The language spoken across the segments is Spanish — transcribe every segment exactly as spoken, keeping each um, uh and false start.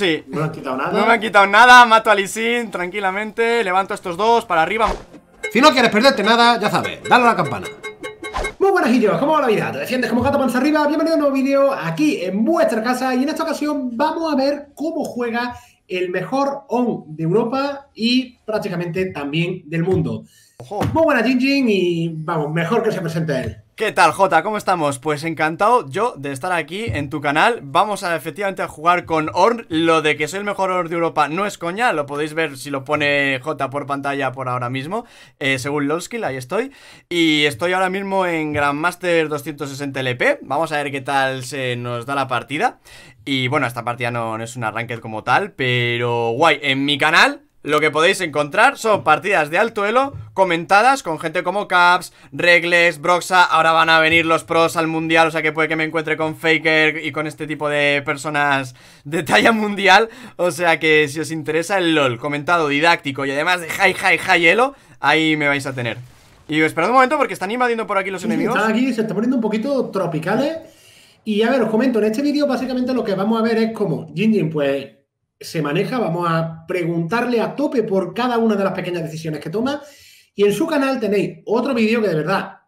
Sí. No me han quitado nada. No me han quitado nada, mato a Lee Sin tranquilamente, levanto a estos dos para arriba. Si no quieres perderte nada, ya sabes, dale a la campana. Muy buenas, indios, ¿cómo va la vida? ¿Te defiendes como gato panza arriba? Bienvenido a un nuevo vídeo aquí en vuestra casa y en esta ocasión vamos a ver cómo juega el mejor Ornn de Europa y prácticamente también del mundo. Ojo. Muy buenas, Ginyin, y vamos, mejor que se presente él. ¿Qué tal, Jota? ¿Cómo estamos? Pues encantado yo de estar aquí en tu canal. Vamos a efectivamente a jugar con Ornn. Lo de que soy el mejor Ornn de Europa no es coña. Lo podéis ver si lo pone Jota por pantalla por ahora mismo, eh, según Lolskill, ahí estoy. Y estoy ahora mismo en Grandmaster doscientos sesenta L P. Vamos a ver qué tal se nos da la partida. Y bueno, esta partida no, no es una ranked como tal, pero guay. En mi canal lo que podéis encontrar son partidas de alto elo comentadas con gente como Caps, Regless, Broxah. Ahora van a venir los pros al mundial, o sea que puede que me encuentre con Faker y con este tipo de personas de talla mundial. O sea que si os interesa el LoL comentado, didáctico y además de high, high, high elo, ahí me vais a tener. Y esperad un momento porque están invadiendo por aquí los sí, enemigos. Están aquí, se están poniendo un poquito tropicales. Y a ver, os comento, en este vídeo básicamente lo que vamos a ver es cómo Ginyin pues se maneja, vamos a preguntarle a tope por cada una de las pequeñas decisiones que toma. Y en su canal tenéis otro vídeo que de verdad,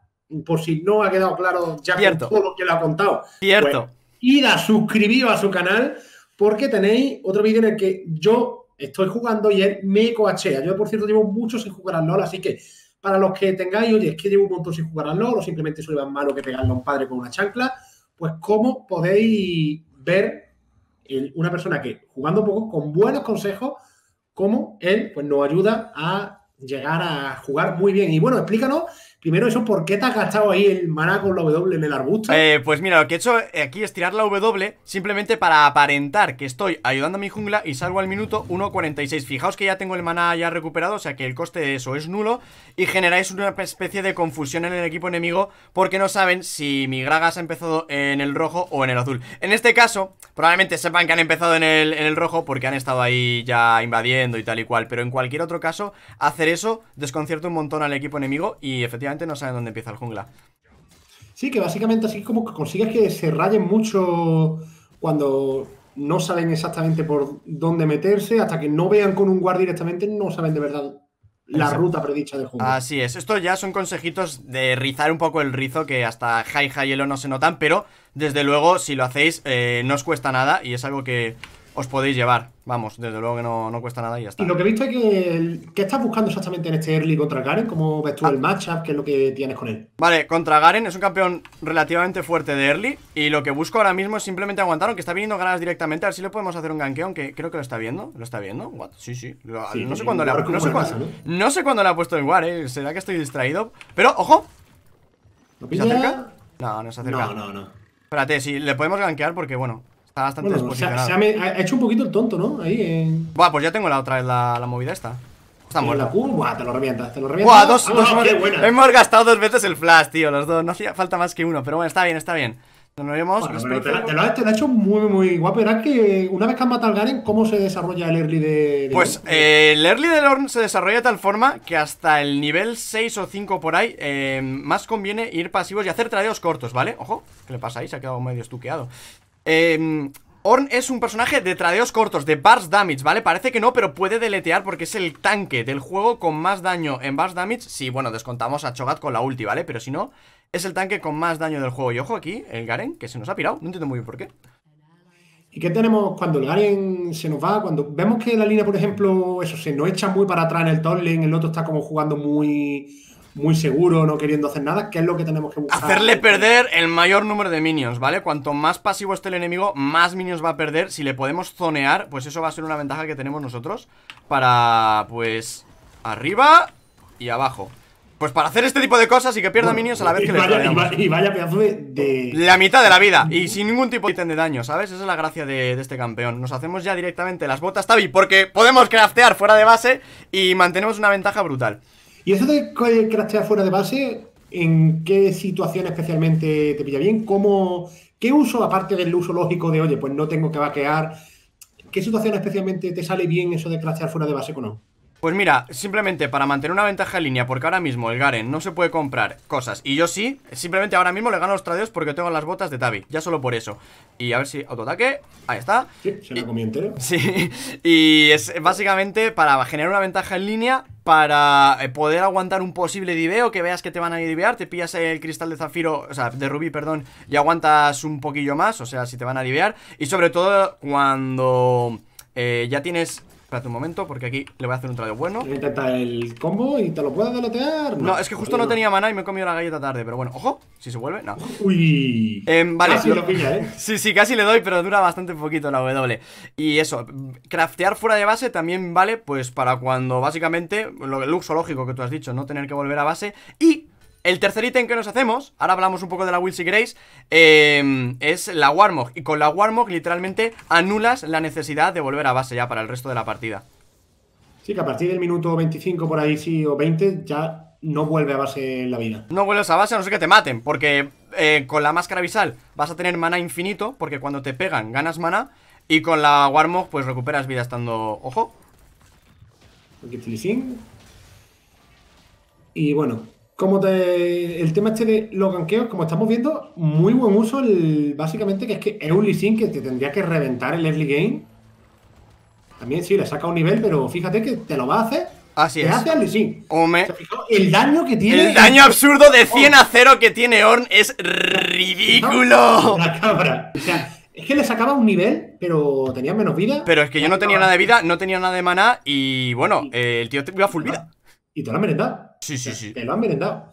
por si no ha quedado claro ya con todo lo que le ha contado, cierto, pues, id a suscribiros a su canal porque tenéis otro vídeo en el que yo estoy jugando y él me coachea. Yo, por cierto, llevo mucho sin jugar al LoL, así que para los que tengáis, oye, es que llevo un montón sin jugar al LoL o simplemente soy más malo que pegarle a un padre con una chancla, pues cómo podéis ver una persona que, jugando un poco, con buenos consejos, como él, pues nos ayuda a llegar a jugar muy bien. Y bueno, explícanos primero eso, ¿por qué te has gastado ahí el maná con la W en el arbusto? Eh, pues mira, lo que he hecho aquí es tirar la W simplemente para aparentar que estoy ayudando a mi jungla y salgo al minuto uno cuarenta y seis. Fijaos que ya tengo el maná ya recuperado, o sea que el coste de eso es nulo y generáis una especie de confusión en el equipo enemigo porque no saben si mi Gragas ha empezado en el rojo o en el azul. En este caso, probablemente sepan que han empezado en el, en el rojo porque han estado ahí ya invadiendo y tal y cual, pero en cualquier otro caso, hacer eso desconcierta un montón al equipo enemigo y efectivamente no saben dónde empieza el jungla. Sí, que básicamente así como que consigues que se rayen mucho cuando no saben exactamente por dónde meterse, hasta que no vean con un guard directamente, no saben de verdad la Exacto. ruta predicha del jungla. Así es, esto ya son consejitos de rizar un poco el rizo que hasta high high elo no se notan, pero desde luego si lo hacéis eh, no os cuesta nada y es algo que os podéis llevar, vamos, desde luego que no, no cuesta nada y ya está. Y lo que he visto es que... ¿Qué estás buscando exactamente en este early contra Garen? ¿Cómo ves tú ah. el matchup? ¿Qué es lo que tienes con él? Vale, contra Garen es un campeón relativamente fuerte de early y lo que busco ahora mismo es simplemente aguantar, aunque está viniendo Gragas directamente, a ver si le podemos hacer un ganqueo, que creo que lo está viendo. ¿Lo está viendo? What? Sí, sí. Lo, sí no sé cuándo le ha puesto el No sé cuándo le ha puesto el guard, eh. Será que estoy distraído. Pero, ojo. ¿Lo pilla? ¿Se acerca? No, no se acerca. No, no, no. Espérate, sí, le podemos ganquear porque, bueno... Está bastante bueno, desposicionado. Se ha, se ha, ha hecho un poquito el tonto, ¿no? Ahí en... Buah, pues ya tengo la otra vez la, la movida esta. Está muerta. Buah, te lo revientas, te lo revientas. Buah, dos, ah, dos no, hemos, hemos gastado dos veces el flash, tío, los dos. No hacía falta más que uno, pero bueno, está bien, está bien. Nos vemos. Bueno, pero te, te, lo has, te lo has hecho muy, muy guapo. Verás que una vez que han matado al Garen, ¿cómo se desarrolla el early de...? de pues eh, el early de Ornn se desarrolla de tal forma que hasta el nivel seis o cinco por ahí eh, más conviene ir pasivos y hacer tradeos cortos, ¿vale? Ojo, ¿qué le pasa ahí? Se ha quedado medio estuqueado. Eh, Ornn es un personaje de tradeos cortos, de burst damage, ¿vale? Parece que no, pero puede deletear porque es el tanque del juego con más daño en burst damage. Sí, bueno, descontamos a Cho'Gath con la ulti, ¿vale? Pero si no, es el tanque con más daño del juego. Y ojo aquí, el Garen, que se nos ha pirado, no entiendo muy bien por qué. ¿Y qué tenemos cuando el Garen se nos va? Cuando vemos que la línea, por ejemplo, eso se nos echa muy para atrás en el top lane, el otro está como jugando muy... muy seguro, no queriendo hacer nada, ¿qué es lo que tenemos que buscar? Hacerle perder el mayor número de minions, ¿vale? Cuanto más pasivo esté el enemigo, más minions va a perder. Si le podemos zonear, pues eso va a ser una ventaja que tenemos nosotros para, pues, arriba y abajo. Pues para hacer este tipo de cosas y que pierda bueno, minions a la vez que le tradeamos. Y vaya pedazo de, de... la mitad de la vida y sin ningún tipo de ítem de daño, ¿sabes? Esa es la gracia de, de este campeón. Nos hacemos ya directamente las botas Tabi porque podemos craftear fuera de base y mantenemos una ventaja brutal. Y eso de craftear fuera de base, ¿en qué situación especialmente te pilla bien? ¿Cómo, ¿Qué uso, aparte del uso lógico de, oye, pues no tengo que vaquear? ¿Qué situación especialmente te sale bien eso de craftear fuera de base o no? Pues mira, simplemente para mantener una ventaja en línea, porque ahora mismo el Garen no se puede comprar cosas, y yo sí, simplemente ahora mismo le gano los tradeos porque tengo las botas de Tabi, ya solo por eso. Y a ver si autoataque, ahí está. Sí, se la comí entero. Sí, y es básicamente para generar una ventaja en línea, para poder aguantar un posible diveo, que veas que te van a divear, te pillas el cristal de zafiro, o sea, de rubí, perdón, y aguantas un poquillo más, o sea, si te van a divear. Y sobre todo cuando eh, ya tienes... Espérate un momento, porque aquí le voy a hacer un tradeo bueno. Voy a intentar el combo y te lo puedo delotear. No, no, es que justo no, no tenía maná y me he comido la galleta tarde. Pero bueno, ojo, si se vuelve, no. Uy, eh, vale. Casi lo pilla, ¿eh? Sí, sí, casi le doy, pero dura bastante poquito la W. Y eso, craftear fuera de base también vale, pues para cuando básicamente, lo, el uso lógico que tú has dicho, no tener que volver a base. Y el tercer ítem que nos hacemos, ahora hablamos un poco de la Will si queréis, eh, es la Warmog. Y con la Warmog literalmente anulas la necesidad de volver a base ya para el resto de la partida. Sí, que a partir del minuto veinticinco por ahí sí o veinte ya no vuelve a base en la vida. No vuelves a base a no ser que te maten, porque eh, con la máscara abisal vas a tener maná infinito, porque cuando te pegan ganas maná, y con la Warmog pues recuperas vida estando... Ojo. Aquí Lee Sin. Y bueno... Como te, el tema este de los ganqueos, como estamos viendo, muy buen uso, el, básicamente, que es que es un Lee Sin que te tendría que reventar el early game. También sí, le saca un nivel, pero fíjate que te lo va a hacer. Así te es. Hace al Lee Sin. Ome. El daño que tiene... El daño absurdo de cien a cero que tiene Ornn es ridículo. La cabra. O sea... Es que le sacaba un nivel, pero tenía menos vida. Pero es que yo no tenía nada de vida, no tenía nada de maná y, bueno, eh, el tío te iba full vida. Y te lo han merendado. Sí, sí, sí. Te lo han merendado.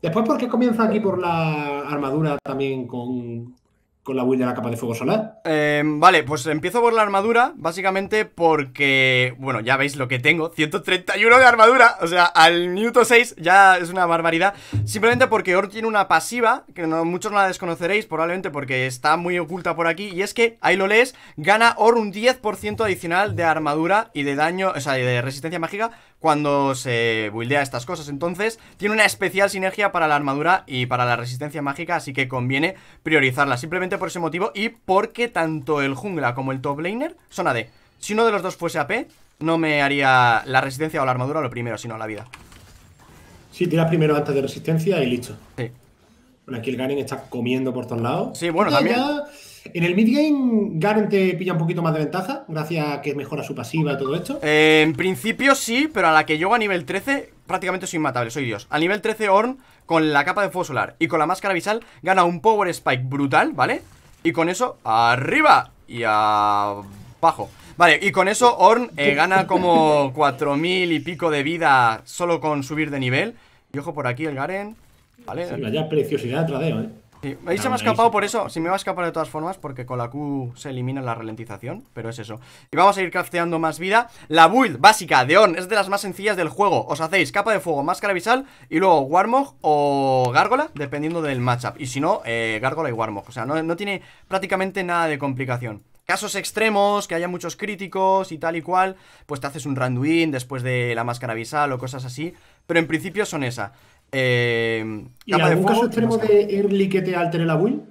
Después, ¿por qué comienza aquí por la armadura también con, con la build de la capa de fuego solar? Eh, vale, pues empiezo por la armadura, básicamente porque, bueno, ya veis lo que tengo. ciento treinta y uno de armadura, o sea, al minuto seis ya es una barbaridad. Simplemente porque Ornn tiene una pasiva, que no, muchos no la desconoceréis probablemente porque está muy oculta por aquí. Y es que, ahí lo lees, gana Ornn un diez por ciento adicional de armadura y de daño, o sea, de resistencia mágica, cuando se buildea estas cosas. Entonces tiene una especial sinergia para la armadura y para la resistencia mágica, así que conviene priorizarla, simplemente por ese motivo. Y porque tanto el jungla como el top laner son A D. Si uno de los dos fuese A P, no me haría la resistencia o la armadura lo primero, sino la vida. Sí, tiras primero antes de resistencia y listo. Sí. Bueno, aquí el Garen está comiendo por todos lados. Sí, bueno, también ya... En el mid-game, Garen te pilla un poquito más de ventaja, gracias a que mejora su pasiva y todo esto. Eh, en principio sí, pero a la que llego a nivel trece, prácticamente soy inmatable, soy Dios. A nivel trece, Ornn, con la capa de fuego solar y con la máscara abisal, gana un power spike brutal, ¿vale? Y con eso, arriba y abajo. Vale, y con eso, Ornn eh, gana como cuatro mil y pico de vida solo con subir de nivel. Y ojo por aquí el Garen, ¿vale? Sí, vaya preciosidad de tradeo, ¿eh? Sí. Ahí no, se me ha escapado por eso, si me va a escapar de todas formas, porque con la Q se elimina la ralentización, pero es eso. Y vamos a ir crafteando más vida. La build básica de Ornn es de las más sencillas del juego. Os hacéis capa de fuego, máscara visal y luego Warmog o Gárgola, dependiendo del matchup. Y si no, eh, Gárgola y Warmog. O sea, no, no tiene prácticamente nada de complicación. Casos extremos, que haya muchos críticos y tal y cual, pues te haces un Randuin después de la máscara visal o cosas así. Pero en principio son esa. Eh, ¿Y algún de fuego, caso extremo de early que te altere la build?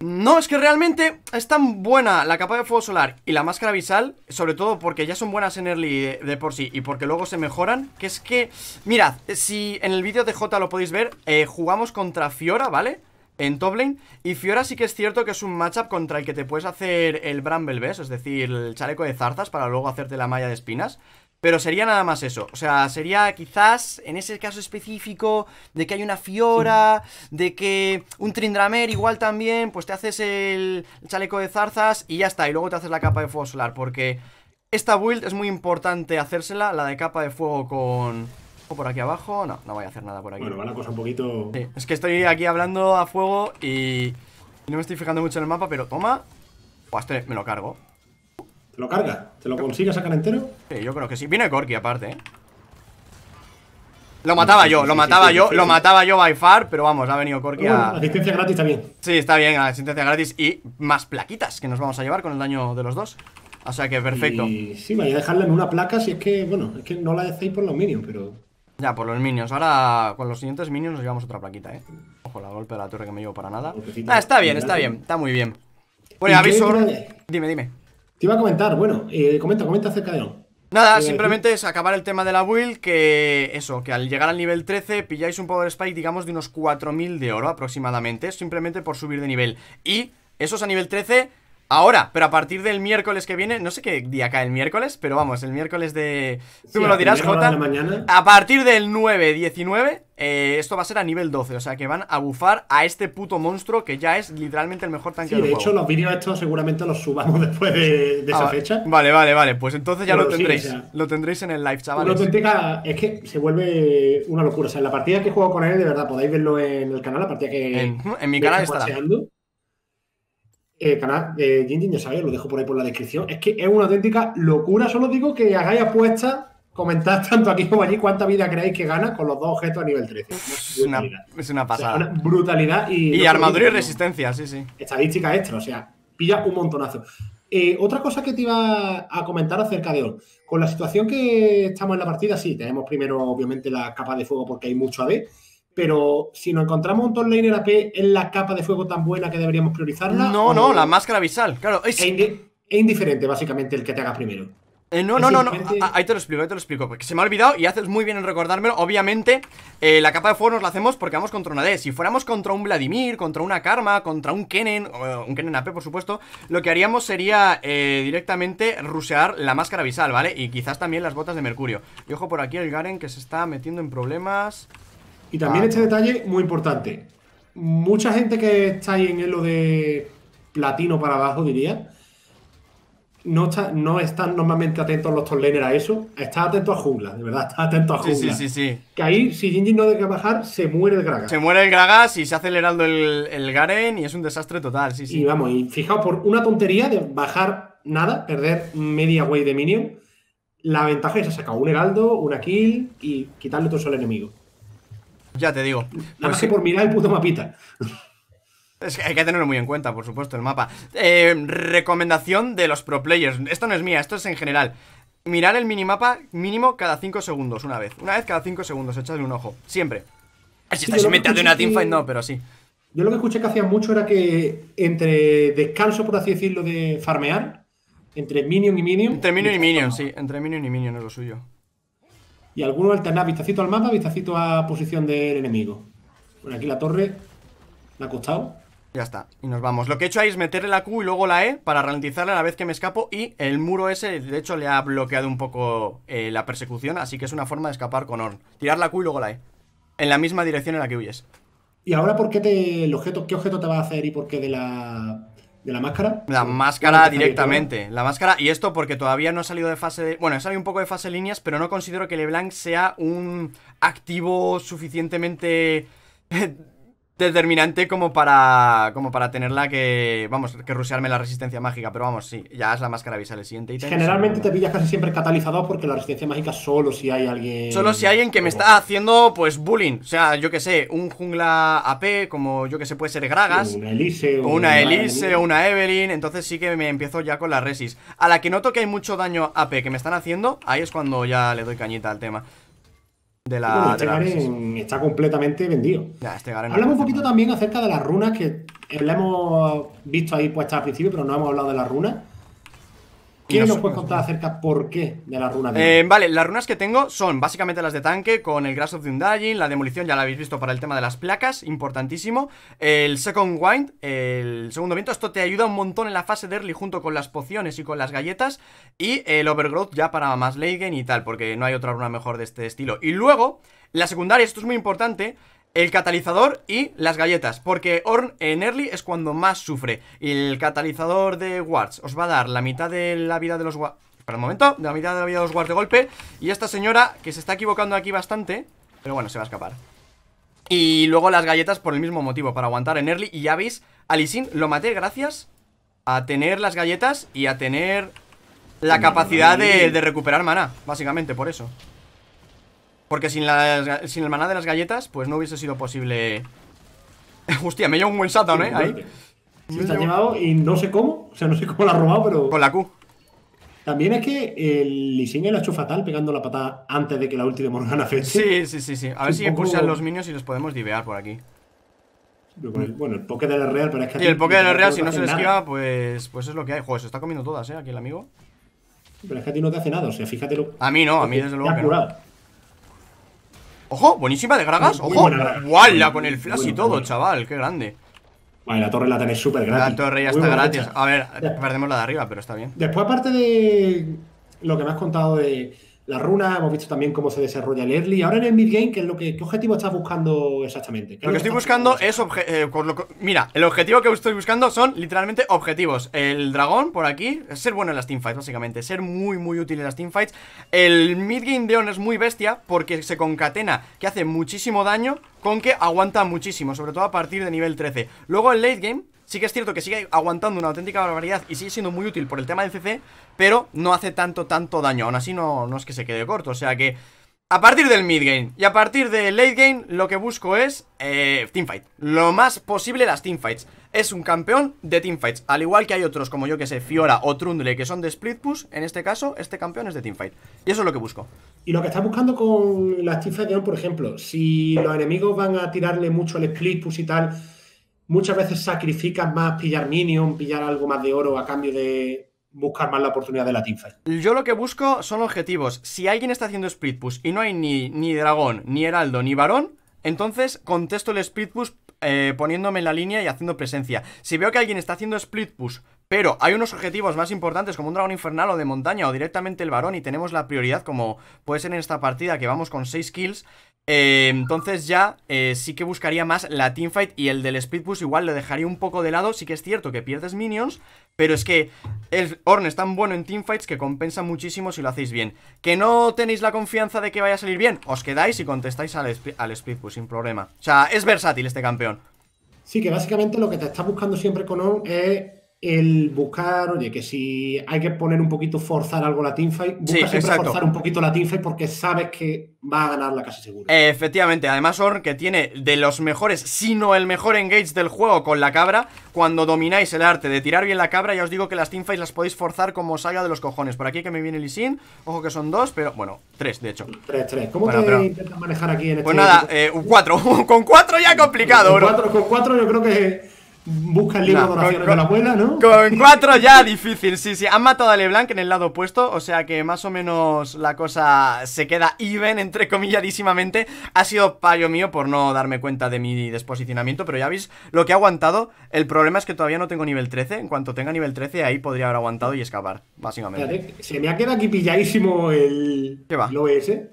No, es que realmente es tan buena la capa de fuego solar y la máscara abisal, sobre todo porque ya son buenas en early de, de por sí y porque luego se mejoran, que es que, mirad, si en el vídeo de Jota lo podéis ver, eh, jugamos contra Fiora, ¿vale? En top lane, y Fiora sí que es cierto que es un matchup contra el que te puedes hacer el Bramble Vest, es decir, el chaleco de zarzas para luego hacerte la malla de espinas. Pero sería nada más eso, o sea, sería quizás en ese caso específico de que hay una Fiora, sí, de que un Trindramer igual también, pues te haces el chaleco de zarzas y ya está, y luego te haces la capa de fuego solar, porque esta build es muy importante hacérsela, la de capa de fuego con... ¿O por aquí abajo? No, no voy a hacer nada por aquí. Bueno, va la cosa un poquito... Sí, es que estoy aquí hablando a fuego y... No me estoy fijando mucho en el mapa, pero toma... Pues este me lo cargo. ¿Te lo carga? ¿Te lo consigue sacar entero? Sí, yo creo que sí. Viene Corki aparte, ¿eh? Lo mataba yo, lo mataba yo, lo mataba yo by far, pero vamos, ha venido Corki a... Asistencia gratis también. Sí, está bien, asistencia gratis y más plaquitas que nos vamos a llevar con el daño de los dos. O sea que perfecto. Y sí, vaya a dejarla en una placa si es que, bueno, es que no la dejéis por los minions, pero... Ya, por los minions. Ahora, con los siguientes minions nos llevamos otra plaquita, ¿eh? Ojo, la golpe de la torre que me llevo para nada. Ah, está bien, está bien, está muy bien. Bueno, aviso... Dime, dime. Te iba a comentar, bueno, eh, comenta, comenta acerca de Ornn. Nada, simplemente es acabar el tema de la build. Que eso, que al llegar al nivel trece pilláis un power spike, digamos, de unos cuatro mil de oro aproximadamente, simplemente por subir de nivel. Y eso es a nivel trece ahora, pero a partir del miércoles que viene, no sé qué día cae el miércoles, pero vamos, el miércoles de... Tú sí, me lo dirás, Jota. A partir del nueve diecinueve, eh, esto va a ser a nivel doce, o sea que van a bufar a este puto monstruo que ya es literalmente el mejor tanque sí, del de juego. De hecho, los vídeos estos seguramente los subamos después de, de ah, esa fecha. Vale, vale, vale, pues entonces ya pero lo tendréis, sí, o sea, lo tendréis en el live, chavales. Auténtica, es que se vuelve una locura, o sea, la partida que he jugado con él, de verdad, podéis verlo en el canal, la partida que... En, en mi canal estará. Eh, canal de eh, Ginyin, ya sabéis, lo dejo por ahí por la descripción. Es que es una auténtica locura. Solo digo que hagáis apuestas, comentad tanto aquí como allí cuánta vida creéis que gana con los dos objetos a nivel trece. Es una, es una pasada. O sea, una brutalidad. Y, y no armadura y resistencia, sí, sí. Estadística extra, o sea, pilla un montonazo. Eh, otra cosa que te iba a comentar acerca de Ornn. Con la situación que estamos en la partida, sí, tenemos primero, obviamente, la capa de fuego porque hay mucho A D. Pero si nos encontramos un top laner A P, ¿es la capa de fuego tan buena que deberíamos priorizarla? No, no, no, la máscara visal, claro. Es, es indi indiferente, básicamente, el que te hagas primero. Eh, no, no, no, no, no, ahí te lo explico, ahí te lo explico. Porque se me ha olvidado y haces muy bien en recordármelo. Obviamente, eh, la capa de fuego nos la hacemos porque vamos contra una D. Si fuéramos contra un Vladimir, contra una Karma, contra un Kennen, o un Kennen A P, por supuesto, lo que haríamos sería eh, directamente rushear la máscara visal, ¿vale? Y quizás también las botas de mercurio. Y ojo por aquí el Garen que se está metiendo en problemas. Y también vale. Este detalle muy importante. Mucha gente que está ahí en lo de platino para abajo, diría, no, está, no están normalmente atentos los top laner a eso. Está atento a jungla, de verdad, está atento a jungla. Sí, sí, sí, sí. Que ahí, si Ginyin no deja bajar, se muere el Gragas. Se muere el Gragas y se hace acelerando el, el Garen y es un desastre total, sí, sí. Y vamos, y fijaos, por una tontería de bajar nada, perder media wave de minion, la ventaja es que se ha sacado un heraldo, una kill y quitarle todo eso al enemigo. Ya te digo. Nada pues más que por mirar el puto mapita. Es que hay que tenerlo muy en cuenta, por supuesto, el mapa. Eh, recomendación de los pro players. Esto no es mía, esto es en general. Mirar el minimapa mínimo cada cinco segundos, una vez. Una vez cada cinco segundos, echadle un ojo. Siempre. Si estáis inventando una teamfight, no, pero sí. Yo lo que escuché que hacían mucho era que entre descanso, por así decirlo, de farmear, entre minion y minion. Entre minion y minion, sí. Entre minion y minion es lo suyo. Y algunos alternar vistacito al mapa, vistacito a posición del enemigo. Bueno, aquí la torre me ha costado. Ya está, y nos vamos. Lo que he hecho ahí es meterle la Q y luego la E para ralentizarla a la vez que me escapo. Y el muro ese, de hecho, le ha bloqueado un poco eh, la persecución. Así que es una forma de escapar con Ornn. Tirar la Q y luego la E. En la misma dirección en la que huyes. ¿Y ahora por qué te, el objeto, qué objeto te va a hacer y por qué de la... ¿De la máscara? La máscara directamente. La máscara. Y esto porque todavía no ha salido de fase... De, bueno, ha salido un poco de fase líneas, pero no considero que LeBlanc sea un activo suficientemente determinante como para como para tenerla que... Vamos, que rushearme la resistencia mágica. Pero vamos, sí, ya es la máscara visual el siguiente ítem. Generalmente te pillas casi siempre catalizador porque la resistencia mágica solo si hay alguien... Solo si hay alguien que me está haciendo, pues, bullying. O sea, yo que sé, un jungla A P, como yo que sé, puede ser Gragas. Una Elise. O una Elise, o una Evelyn. Entonces sí que me empiezo ya con la resis. A la que noto que hay mucho daño A P que me están haciendo, ahí es cuando ya le doy cañita al tema. De la, bueno, este de la Garen está completamente vendido. Ya, este Garen hablamos un poquito mal. También acerca de las runas que la hemos visto ahí puesta al principio, pero no hemos hablado de las runas. ¿Qué nos, nos puedes contar acerca por qué de las runas? Eh, vale, las runas que tengo son básicamente las de tanque, con el Grass of the Undying, la demolición ya la habéis visto para el tema de las placas, importantísimo. El Second Wind, el segundo viento, esto te ayuda un montón en la fase de early junto con las pociones y con las galletas. Y el Overgrowth ya para más late game y tal, porque no hay otra runa mejor de este estilo. Y luego, la secundaria, esto es muy importante... El catalizador y las galletas, porque Ornn en early es cuando más sufre. El catalizador de wards os va a dar la mitad de la vida de los wards. Espera un momento, la mitad de la vida de los wards de golpe. Y esta señora, que se está equivocando aquí bastante, pero bueno, se va a escapar. Y luego las galletas por el mismo motivo, para aguantar en early. Y ya veis, a Lee Sin lo maté gracias a tener las galletas y a tener la capacidad de, de recuperar maná, básicamente por eso. Porque sin, la, sin el maná de las galletas, pues no hubiese sido posible... Hostia, me lleva un buen Satan, ¿eh? Ahí. Sí, se ha llevado y no sé cómo. O sea, no sé cómo la ha robado, pero... Con la Q. También es que el Lee Sin lo ha hecho fatal pegando la patada antes de que la ulti de Morgana afecte. Sí, sí, sí, sí. A ver si poco... impulsan los minions y los podemos divear por aquí. El, bueno, el poke del real, pero es que... Y el poke del real, si no se le esquiva, pues, pues es lo que hay. Joder, se está comiendo todas, ¿eh? Aquí el amigo. Pero es que a ti no te hace nada, o sea, fíjate lo... A mí no, a mí desde luego que no. Ojo, buenísima de Gragas, ojo. Guala con el flash y todo, chaval, qué grande. Vale, la torre la tenéis súper gratis. La torre ya está gratis. A ver, perdemos la de arriba, pero está bien. Después, aparte de lo que me has contado de la runa, hemos visto también cómo se desarrolla el early. Ahora en el mid-game, ¿qué, ¿qué objetivo estás buscando exactamente? Lo que, lo que estoy buscando, buscando es... Eh, por lo, mira, el objetivo que estoy buscando son literalmente objetivos. El dragón, por aquí, es ser bueno en las teamfights, básicamente. Ser muy, muy útil en las teamfights. El mid-game de Ornn es muy bestia porque se concatena, que hace muchísimo daño, con que aguanta muchísimo, sobre todo a partir de nivel trece. Luego el late-game... Sí que es cierto que sigue aguantando una auténtica barbaridad y sigue siendo muy útil por el tema del C C, pero no hace tanto, tanto daño. Aún así no, no es que se quede corto, o sea que a partir del mid-game y a partir del late-game lo que busco es eh, teamfight. Lo más posible las teamfights. Es un campeón de teamfights, al igual que hay otros como yo que sé, Fiora o Trundle, que son de split push. En este caso, este campeón es de teamfight y eso es lo que busco. Y lo que estás buscando con las teamfights, por ejemplo, si los enemigos van a tirarle mucho al split push y tal... Muchas veces sacrificas más pillar minion, pillar algo más de oro a cambio de buscar más la oportunidad de la teamfight. Yo lo que busco son objetivos. Si alguien está haciendo split push y no hay ni, ni dragón, ni heraldo, ni varón, entonces contesto el split push eh, poniéndome en la línea y haciendo presencia. Si veo que alguien está haciendo split push, pero hay unos objetivos más importantes como un dragón infernal o de montaña o directamente el varón y tenemos la prioridad como puede ser en esta partida que vamos con seis kills... Eh, entonces ya eh, sí que buscaría más la teamfight y el del speed push igual lo dejaría un poco de lado. Sí que es cierto que pierdes minions, pero es que el Ornn es tan bueno en teamfights que compensa muchísimo si lo hacéis bien. Que no tenéis la confianza de que vaya a salir bien, os quedáis y contestáis al, al speed push sin problema. O sea, es versátil este campeón. Sí, que básicamente lo que te estás buscando siempre con Ornn es... El buscar, oye, que si hay que poner un poquito, forzar algo la teamfight, busca sí, siempre exacto. forzar un poquito la teamfight porque sabes que va a ganarla casi seguro. Eh, efectivamente, además Ornn que tiene de los mejores, si no el mejor engage del juego con la cabra. Cuando domináis el arte de tirar bien la cabra, ya os digo que las teamfights las podéis forzar como salga de los cojones. Por aquí que me viene Lee Sin, ojo que son dos, pero bueno, tres de hecho. Tres, tres. ¿Cómo bueno, te pero... intentas manejar aquí en este? Pues nada, eh, un cuatro, con cuatro ya complicado, con cuatro, con cuatro yo creo que... Busca el libro no, de oraciones con, con, de la abuela, ¿no? Con cuatro ya difícil, sí, sí. Han matado a LeBlanc en el lado opuesto, o sea que más o menos la cosa se queda even, entre comilladísimamente. Ha sido payo mío por no darme cuenta de mi desposicionamiento, pero ya veis lo que ha aguantado. El problema es que todavía no tengo nivel trece. En cuanto tenga nivel trece, ahí podría haber aguantado y escapar, básicamente. Se me ha quedado aquí pilladísimo el... ¿Qué va? ¿El O B S?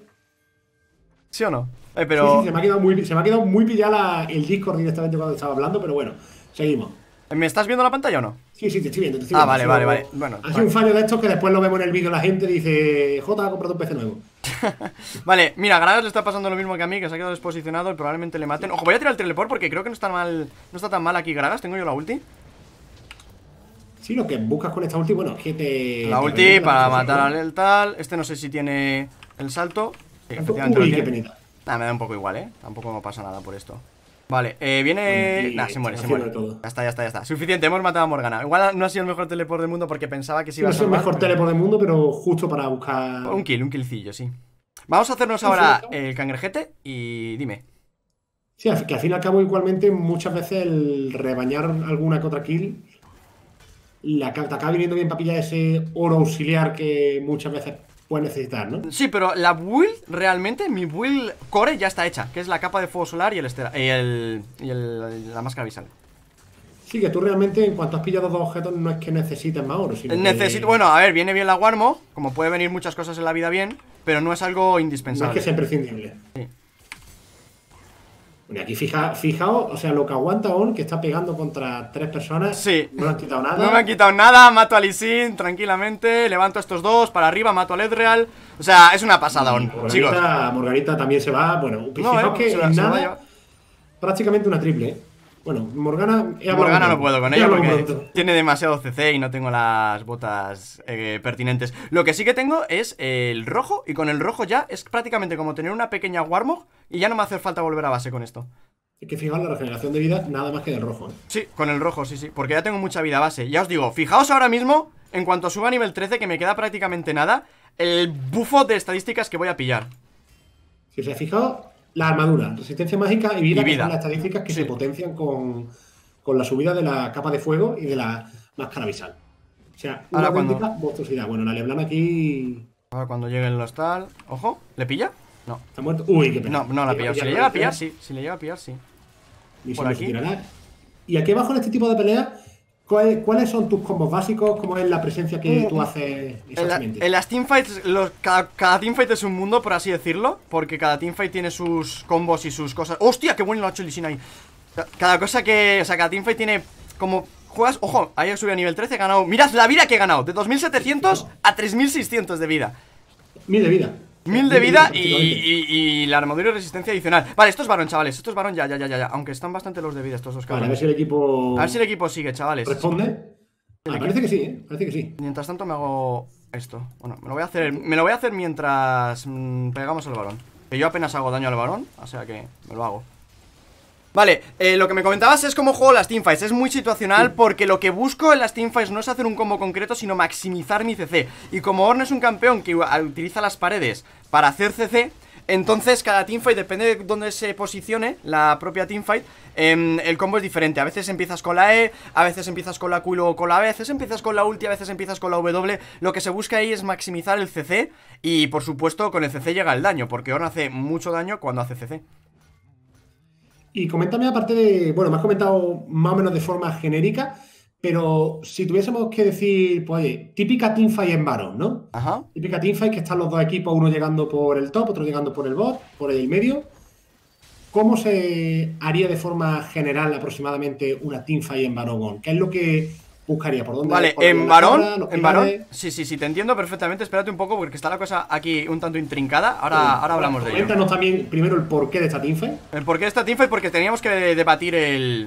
¿Sí o no? Eh, pero... Sí, sí, se me ha quedado muy, se me ha quedado muy pillada el Discord directamente cuando estaba hablando, pero bueno... Seguimos. ¿Me estás viendo la pantalla o no? Sí, sí, te estoy viendo. Te estoy ah, viendo. vale, vale, vale. Bueno, ha sido vale. un fallo de estos que después lo vemos en el vídeo. La gente dice, Jota, ha comprado un P C nuevo. Vale, mira, a Gragas le está pasando lo mismo que a mí, que se ha quedado desposicionado y probablemente le maten. Ojo, voy a tirar el teleport porque creo que no está mal, no está tan mal aquí Gragas. Tengo yo la ulti. Sí, lo que buscas con esta ulti, bueno, es que te... La ulti te para matar al letal. Este no sé si tiene el salto. Sí, efectivamente Uy, lo tiene. Nada, me da un poco igual, ¿eh? Tampoco me pasa nada por esto. Vale, eh, viene... Nah, se muere, se muere. Ya está, ya está, ya está. Suficiente, hemos matado a Morgana. Igual no ha sido el mejor teleport del mundo porque pensaba que se iba a salvar. No es el mejor teleport del mundo, pero justo para buscar... Un kill, un killcillo, sí. Vamos a hacernos ahora el cangrejete y dime. Sí, que al fin y al cabo igualmente muchas veces el rebañar alguna que otra kill la te acaba viniendo bien para pillar ese oro auxiliar que muchas veces... puedes necesitar, ¿no? Sí, pero la build, realmente, mi build core ya está hecha, que es la capa de fuego solar y el, estera, y, el, y el la máscara visal. Sí, que tú realmente, en cuanto has pillado dos objetos, no es que necesites más oro, sino Necesito, que... Bueno, a ver, viene bien la Warmo, como puede venir muchas cosas en la vida bien, pero no es algo indispensable. No es que sea imprescindible. Sí. Bueno, aquí fija, fijaos, o sea, lo que aguanta Ornn, que está pegando contra tres personas. Sí. No le han quitado nada. No me han quitado nada, mato a Lee Sin tranquilamente, levanto a estos dos, para arriba, mato a Ledreal. O sea, es una pasada Ornn, chicos. Morganita también se va, bueno, fijaos no, eh, que se, nada, se va prácticamente una triple, ¿eh? Bueno, Morgana... Morgana no puedo con ella porque tiene demasiado C C y no tengo las botas eh, pertinentes. Lo que sí que tengo es el rojo y con el rojo ya es prácticamente como tener una pequeña Warmog y ya no me hace falta volver a base con esto. Hay que fijar la regeneración de vida nada más que del rojo, ¿eh? Sí, con el rojo, sí, sí, porque ya tengo mucha vida base. Ya os digo, fijaos ahora mismo, en cuanto suba a nivel trece, que me queda prácticamente nada, el bufo de estadísticas que voy a pillar. Si os he fijado... La armadura, resistencia mágica y vida, y vida. Que son las estadísticas que sí. se potencian con, con la subida de la capa de fuego y de la máscara visal. O sea, una auténtica monstruosidad. Bueno, la LeBlanc aquí... Ahora cuando lleguen los tal... ¡Ojo! ¿Le pilla? No. ¿Está muerto? ¡Uy, qué pena! No, no la ha pillado. Si le llega a pillar, sí. Si le llega a pillar, sí. Y por aquí. Y aquí abajo en este tipo de peleas... ¿Cuáles son tus combos básicos? ¿Cómo es la presencia que tú haces exactamente? En, la, en las teamfights, los, cada, cada teamfight es un mundo, por así decirlo. Porque cada teamfight tiene sus combos y sus cosas. ¡Hostia! ¡Qué bueno lo ha hecho Lee Sin ahí! Cada cosa que... O sea, cada teamfight tiene como... Juegas... Ojo, ahí he subido a nivel trece, he ganado... Mirad la vida que he ganado. De dos mil setecientos a tres mil seiscientos de vida. Mil de vida. Mil de vida y, y, y la armadura y resistencia adicional. Vale, estos varón, chavales, estos varón ya, ya, ya, ya. Aunque están bastante los de vida estos dos cabrones. Vale, a ver si el equipo... A ver si el equipo sigue, chavales. ¿Responde? Ah, parece que sí, ¿eh? Parece que sí. Mientras tanto me hago esto. Bueno, me lo voy a hacer, me lo voy a hacer mientras mmm, pegamos al varón. Que yo apenas hago daño al varón, o sea que me lo hago. Vale, eh, lo que me comentabas es cómo juego las teamfights. Es muy situacional porque lo que busco en las teamfights no es hacer un combo concreto, sino maximizar mi C C. Y como Ornn es un campeón que utiliza las paredes para hacer C C, entonces cada teamfight, depende de dónde se posicione la propia teamfight, eh, el combo es diferente. A veces empiezas con la E, a veces empiezas con la Q y luego con la B, a veces empiezas con la ulti, a veces empiezas con la W. Lo que se busca ahí es maximizar el C C y, por supuesto, con el C C llega el daño, porque Ornn hace mucho daño cuando hace C C. Y coméntame, aparte de... Bueno, me has comentado más o menos de forma genérica, pero si tuviésemos que decir, pues oye, típica teamfight en varón, ¿no? Ajá. Típica teamfight que están los dos equipos, uno llegando por el top, otro llegando por el bot, por el medio. ¿Cómo se haría de forma general aproximadamente una teamfight en varón? ¿Qué es lo que buscaría? ¿Por dónde? Vale, por en varón, tabla, en varón. Sí, sí, sí, te entiendo perfectamente. Espérate un poco porque está la cosa aquí un tanto intrincada. Ahora, bueno, ahora hablamos de ello. Cuéntanos también primero el porqué de esta teamfight. El porqué de esta teamfight porque teníamos que debatir el...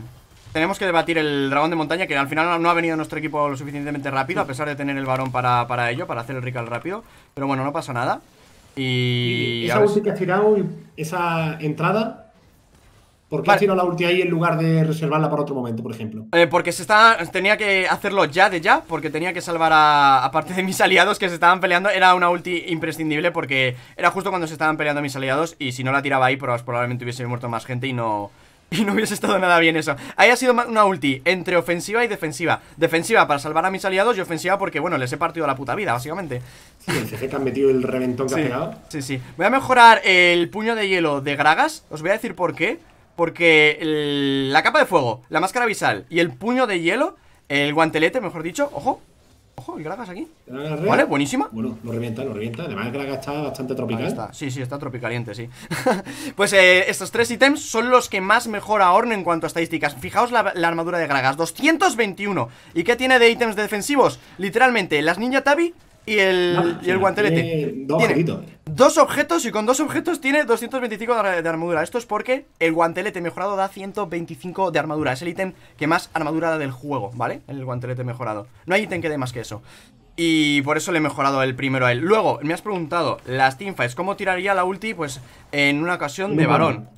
Tenemos que debatir el dragón de montaña, que al final no ha venido nuestro equipo lo suficientemente rápido, a pesar de tener el varón para, para ello, para hacer el recall rápido. Pero bueno, no pasa nada. Y... y esa ulti que has tirado, esa entrada... ¿Por qué vale. has tirado la ulti ahí en lugar de reservarla para otro momento, por ejemplo? Eh, porque se está, tenía que hacerlo ya de ya, porque tenía que salvar a, a parte de mis aliados que se estaban peleando. Era una ulti imprescindible porque era justo cuando se estaban peleando mis aliados y si no la tiraba ahí pues, probablemente hubiese muerto más gente y no... Y no hubiese estado nada bien eso. Ahí ha sido una ulti entre ofensiva y defensiva. Defensiva para salvar a mis aliados y ofensiva porque, bueno, les he partido la puta vida, básicamente. Sí, el C G te han metido el reventón que sí, ha pegado. Sí, sí. Voy a mejorar el puño de hielo de Gragas. Os voy a decir por qué. Porque el, la capa de fuego, la máscara visal y el puño de hielo, el guantelete, mejor dicho. Ojo, ojo, el Gragas aquí. Vale, buenísima. Bueno, lo revienta, lo revienta. Además, el Gragas está bastante tropical. Está. Sí, sí, está tropicaliente, sí. Pues eh, estos tres ítems son los que más mejora Ornn en cuanto a estadísticas. Fijaos la, la armadura de Gragas, doscientos veintiuno. ¿Y qué tiene de ítems defensivos? Literalmente, las Ninja Tabi y el, no, y el no, guantelete. Tiene dos tiene, objetos. Dos objetos y con dos objetos tiene doscientos veinticinco de armadura. Esto es porque el guantelete mejorado da ciento veinticinco de armadura. Es el ítem que más armadura da del juego, ¿vale? El guantelete mejorado. No hay ítem que dé más que eso. Y por eso le he mejorado el primero a él. Luego, me has preguntado, las teamfights, ¿cómo tiraría la ulti? Pues en una ocasión de varón.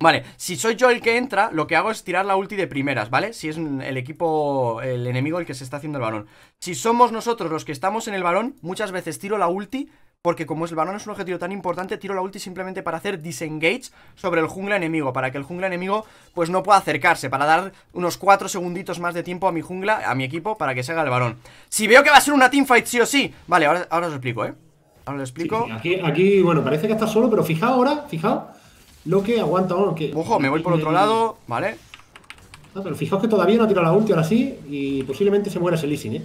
Vale, si soy yo el que entra, lo que hago es tirar la ulti de primeras, ¿vale? Si es el equipo, el enemigo el que se está haciendo el varón. Si somos nosotros los que estamos en el varón, muchas veces tiro la ulti... Porque como el varón es un objetivo tan importante, tiro la ulti simplemente para hacer disengage sobre el jungla enemigo. Para que el jungla enemigo pues no pueda acercarse. Para dar unos cuatro segunditos más de tiempo a mi jungla, a mi equipo, para que se haga el varón. Si veo que va a ser una teamfight sí o sí. Vale, ahora, ahora os lo explico, ¿eh? Ahora lo explico. Sí, aquí, aquí, bueno, parece que está solo, pero fijaos ahora, fijaos lo que aguanta. Bueno, que... Ojo, me voy por otro lado, ¿vale? No, pero fijaos que todavía no ha tirado la ulti, ahora sí. Y posiblemente se muera ese Lee Sin, ¿eh?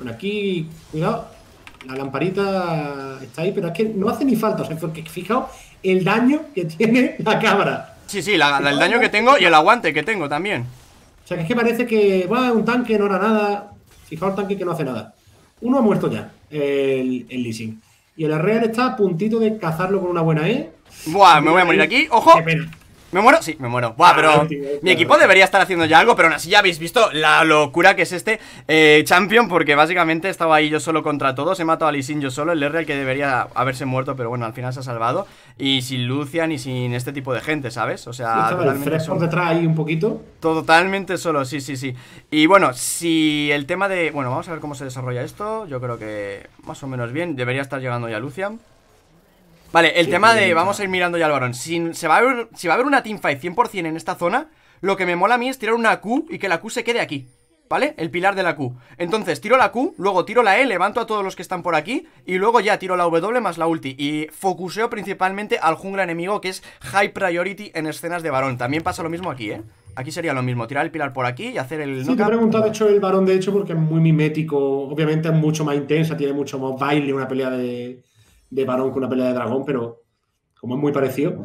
Bueno, aquí, cuidado. La lamparita está ahí, pero es que no hace ni falta. O sea, porque fijaos el daño que tiene la cabra. Sí, sí, la, la, el daño que tengo y el aguante que tengo también. O sea, que es que parece que va un tanque, no hará nada. Fijaos el tanque que no hace nada. Uno ha muerto ya, el, el Lee Sin. Y el Real está a puntito de cazarlo con una buena E. Buah, me voy a morir aquí, ojo. Qué pena. ¿Me muero? Sí, me muero. Buah, pero mi equipo debería estar haciendo ya algo, pero aún así ya habéis visto la locura que es este eh, champion, porque básicamente estaba ahí yo solo contra todos, he matado a Lee Sin yo solo, el R que debería haberse muerto, pero bueno, al final se ha salvado, y sin Lucian y sin este tipo de gente, ¿sabes? O sea, sí, totalmente solo. Detrás ahí un poquito. Totalmente solo, sí, sí, sí. Y bueno, si el tema de... Bueno, vamos a ver cómo se desarrolla esto, yo creo que más o menos bien, debería estar llegando ya Lucian. Vale, el sí, tema de... Vamos a ir mirando ya al varón. Si, se va a haber, si va a haber una teamfight cien por cien en esta zona, lo que me mola a mí es tirar una Q y que la Q se quede aquí. ¿vale? El pilar de la Q. Entonces tiro la Q, luego tiro la E, levanto a todos los que están por aquí y luego ya tiro la W más la ulti. Y focuseo principalmente al jungla enemigo, que es high priority en escenas de varón. También pasa lo mismo aquí, ¿eh? Aquí sería lo mismo, tirar el pilar por aquí y hacer el... Sí, te he preguntado, de hecho, el varón, de hecho, porque es muy mimético. Obviamente es mucho más intensa, tiene mucho más baile una pelea de, de varón que una pelea de dragón, pero como es muy parecido.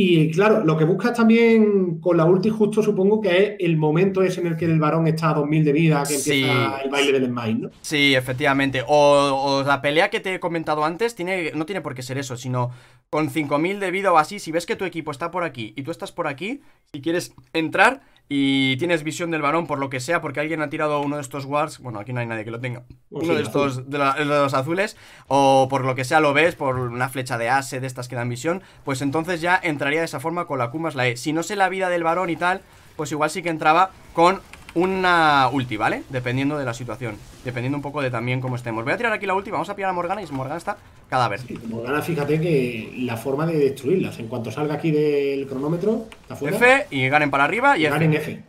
Y claro, lo que buscas también con la ulti, justo supongo que es el momento ese en el que el varón está a dos mil de vida, que sí, empieza el baile del smite, ¿no? Sí, efectivamente. O, o la pelea que te he comentado antes tiene, no tiene por qué ser eso, sino con cinco mil de vida o así, si ves que tu equipo está por aquí y tú estás por aquí, si quieres entrar y tienes visión del varón por lo que sea, porque alguien ha tirado uno de estos wards, bueno, aquí no hay nadie que lo tenga, uno sí, de estos, de, la, de los azules, o por lo que sea lo ves, por una flecha de ase de estas que dan visión, pues entonces ya entraría de esa forma con la Q más la E. Si no sé la vida del varón y tal, pues igual sí que entraba con una ulti, ¿vale? Dependiendo de la situación, dependiendo un poco de también cómo estemos. Voy a tirar aquí la ulti, vamos a pillar a Morgana y Morgana está cadáver. Sí, Morgana, fíjate que la forma de destruirlas, en cuanto salga aquí del cronómetro, está fuera. F y Garen para arriba y, y F. Garen F.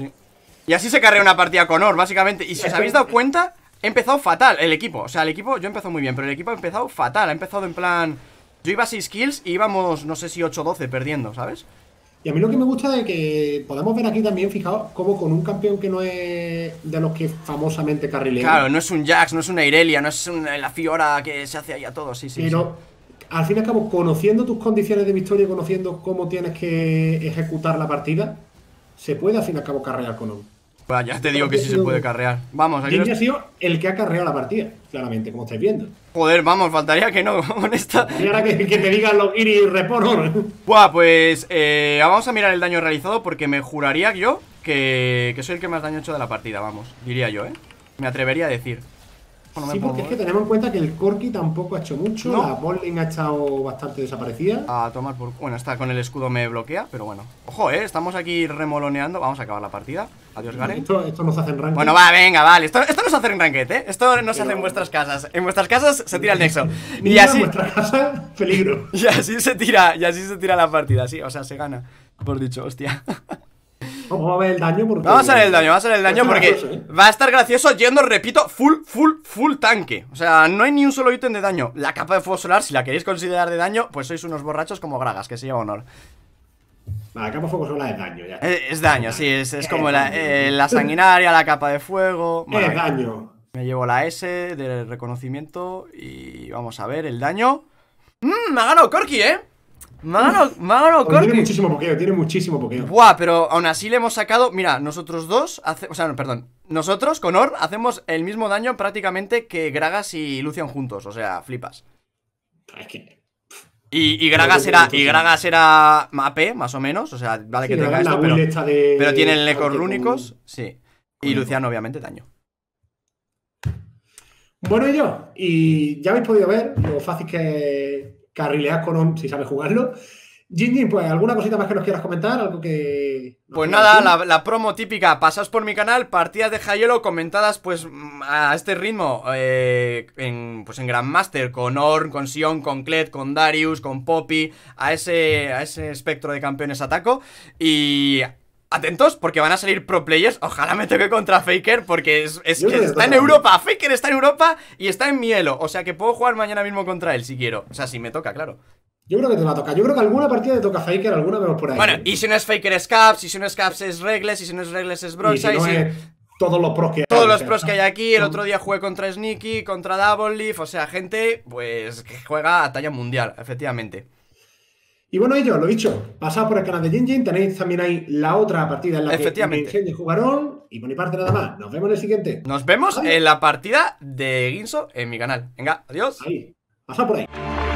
Sí. Y así se carrea una partida con Ornn, básicamente. Y si os habéis dado cuenta, he empezado fatal el equipo. O sea, el equipo, yo he empezado muy bien, pero el equipo ha empezado fatal. Ha empezado en plan... Yo iba a seis kills y íbamos, no sé si ocho doce perdiendo, ¿sabes? Y a mí lo que me gusta es que podamos ver aquí también, fijaos, como con un campeón que no es de los que famosamente carrilea. Claro, no es un Jax, no es una Irelia, no es una, la Fiora que se hace ahí a todos, sí, sí. Pero, sí, al fin y al cabo, conociendo tus condiciones de victoria, conociendo cómo tienes que ejecutar la partida, se puede al fin y al cabo carrear con Ornn. Bueno, ya te digo que sí se puede carrear. Vamos, aquí los... ha sido el que ha carreado la partida, claramente, como estáis viendo. Joder, vamos, faltaría que no, con esta. Y ahora que, que te digan los Iri Report. Buah, pues eh, vamos a mirar el daño realizado, porque me juraría yo que, que soy el que más daño ha hecho de la partida, vamos. Diría yo, ¿eh? Me atrevería a decir. Bueno, sí, porque es que tenemos en cuenta que el Corki tampoco ha hecho mucho, ¿no? La Bolling ha estado bastante desaparecida. A tomar por... Bueno, está con el escudo, me bloquea, pero bueno. Ojo, eh, estamos aquí remoloneando. Vamos a acabar la partida. Adiós, Garen. Esto, esto nos hace en ranked. Bueno, va, venga, vale. Esto, esto nos hace en ranked, eh. Esto no se hace en vuestras casas. En vuestras casas se tira el nexo. Y así... En vuestra casa, peligro. Y así se tira, y así se tira la partida, sí. O sea, se gana. Por dicho, hostia. Vamos a ver el daño porque... Vamos a ver el daño, vamos a ver el daño porque gracioso, ¿eh? Va a estar gracioso yendo, repito, full, full, full tanque. O sea, no hay ni un solo ítem de daño. La capa de fuego solar, si la queréis considerar de daño, pues sois unos borrachos como Gragas, que se lleva honor. La capa de fuego solar es daño, ya. Es, es daño, sí, es, es como la, eh, la sanguinaria, la capa de fuego... Bueno, es daño. Me llevo la S del reconocimiento y vamos a ver el daño. Mmm, me ha ganado Corki, ¿eh? Mano, mano, Corki. Tiene muchísimo pokeo, tiene muchísimo pokeo. Buah, pero aún así le hemos sacado. Mira, nosotros dos, hace, o sea, no, perdón, nosotros con Ornn hacemos el mismo daño prácticamente que Gragas y Lucian juntos. O sea, flipas. Es que... Y, y Gragas era, y Gragas era A P, más o menos. O sea, vale que sí, tenga esto, pero, de... pero tienen lecos rúnicos, sí. Y Lucian, obviamente, daño. Bueno, y yo, y ya habéis podido ver lo fácil que... carrileas con Ornn si sabes jugarlo. Ginyin, pues alguna cosita más que nos quieras comentar, algo que... Pues nada, la, la promo típica, pasaos por mi canal, partidas de Hielo comentadas pues a este ritmo, eh, en, pues en Grandmaster, con Ornn, con Sion, con Kled, con Darius, con Poppy, a ese, a ese espectro de campeones ataco y... Atentos, porque van a salir pro players. Ojalá me toque contra Faker, porque es, es que está en Europa. Faker está en Europa y está en mi elo. O sea que puedo jugar mañana mismo contra él si quiero. O sea, si me toca, claro. Yo creo que te va a tocar. Yo creo que alguna partida te toca Faker, alguna vemos por ahí. Bueno, y si no es Faker es Caps, y si no es Caps es Regless, y si no es Regless es Broxah, y si no es... Todos los pros que hay. Todos los pros que hay aquí. El otro día jugué contra Sneaky, contra Double Leaf. O sea, gente, pues, que juega a talla mundial, efectivamente. Y bueno, ellos, lo dicho, pasad por el canal de Ginyin, tenéis también ahí la otra partida en la que me enseñe jugarón. Y por mi parte nada más, nos vemos en el siguiente. Nos vemos, adiós, en la partida de Ginzo en mi canal. Venga, adiós. Ahí, pasad por ahí.